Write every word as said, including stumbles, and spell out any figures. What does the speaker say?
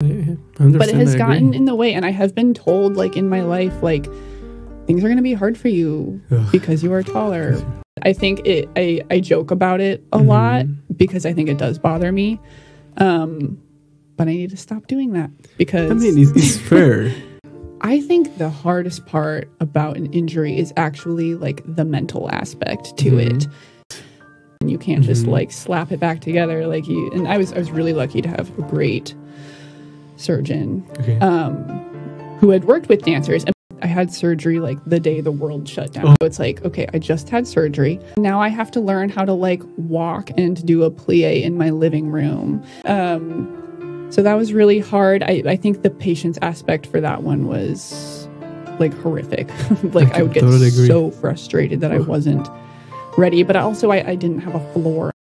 But it has gotten in the way, and I have been told, like, in my life, like, things are going to be hard for you Ugh. because you are taller. I think it, I, I joke about it a mm-hmm. lot because I think it does bother me. Um, but I need to stop doing that because... I mean, it's, it's fair. I think the hardest part about an injury is actually, like, the mental aspect to mm-hmm. it. And you can't mm-hmm. just, like, slap it back together. Like, you, and I was, I was really lucky to have a great... surgeon okay. um who had worked with dancers, and I had surgery like the day the world shut down. Oh. So it's like, okay, I just had surgery, now I have to learn how to like walk and do a plie in my living room. Um so that was really hard. I, I think the patient's aspect for that one was like horrific. Like I, I would get totally so agree. frustrated that oh. I wasn't ready, but also I, I didn't have a floor.